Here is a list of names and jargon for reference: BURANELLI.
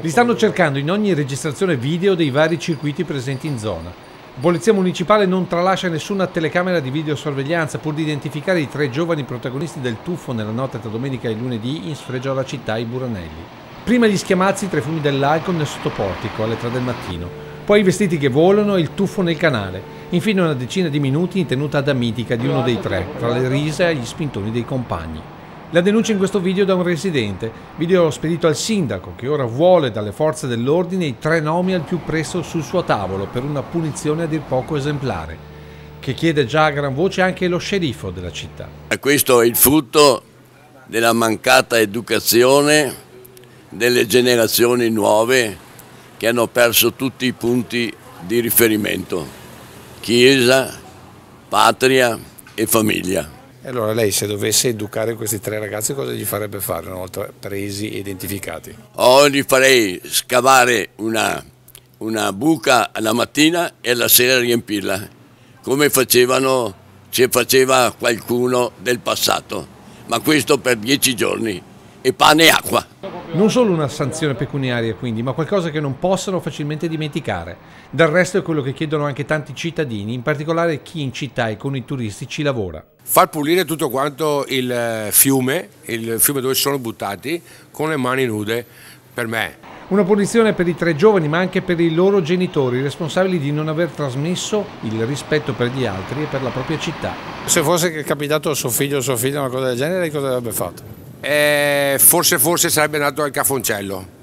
Li stanno cercando in ogni registrazione video dei vari circuiti presenti in zona. La polizia municipale non tralascia nessuna telecamera di videosorveglianza pur di identificare i tre giovani protagonisti del tuffo nella notte tra domenica e lunedì in sfregio alla città i Buranelli. Prima gli schiamazzi tra i fumi dell'Alcon nel sottoportico alle 3 del mattino, poi i vestiti che volano e il tuffo nel canale, infine una decina di minuti in tenuta da mitica di uno dei tre, tra le risa e gli spintoni dei compagni. La denuncia in questo video da un residente, video spedito al sindaco che ora vuole dalle forze dell'ordine i tre nomi al più presto sul suo tavolo per una punizione a dir poco esemplare, che chiede già a gran voce anche lo sceriffo della città. Questo è il frutto della mancata educazione delle generazioni nuove che hanno perso tutti i punti di riferimento, chiesa, patria e famiglia. E allora lei, se dovesse educare questi tre ragazzi, cosa gli farebbe fare una volta presi e identificati? Gli farei scavare una buca alla mattina e alla sera riempirla, come faceva qualcuno del passato, ma questo per 10 giorni, e pane e acqua. Non solo una sanzione pecuniaria quindi, ma qualcosa che non possono facilmente dimenticare. Del resto è quello che chiedono anche tanti cittadini, in particolare chi in città e con i turisti ci lavora. Far pulire tutto quanto il fiume dove sono buttati con le mani nude, per me. Una punizione per i tre giovani, ma anche per i loro genitori, responsabili di non aver trasmesso il rispetto per gli altri e per la propria città. Se fosse capitato a suo figlio o sua figlia una cosa del genere, cosa avrebbe fatto? Forse sarebbe nato al cafoncello.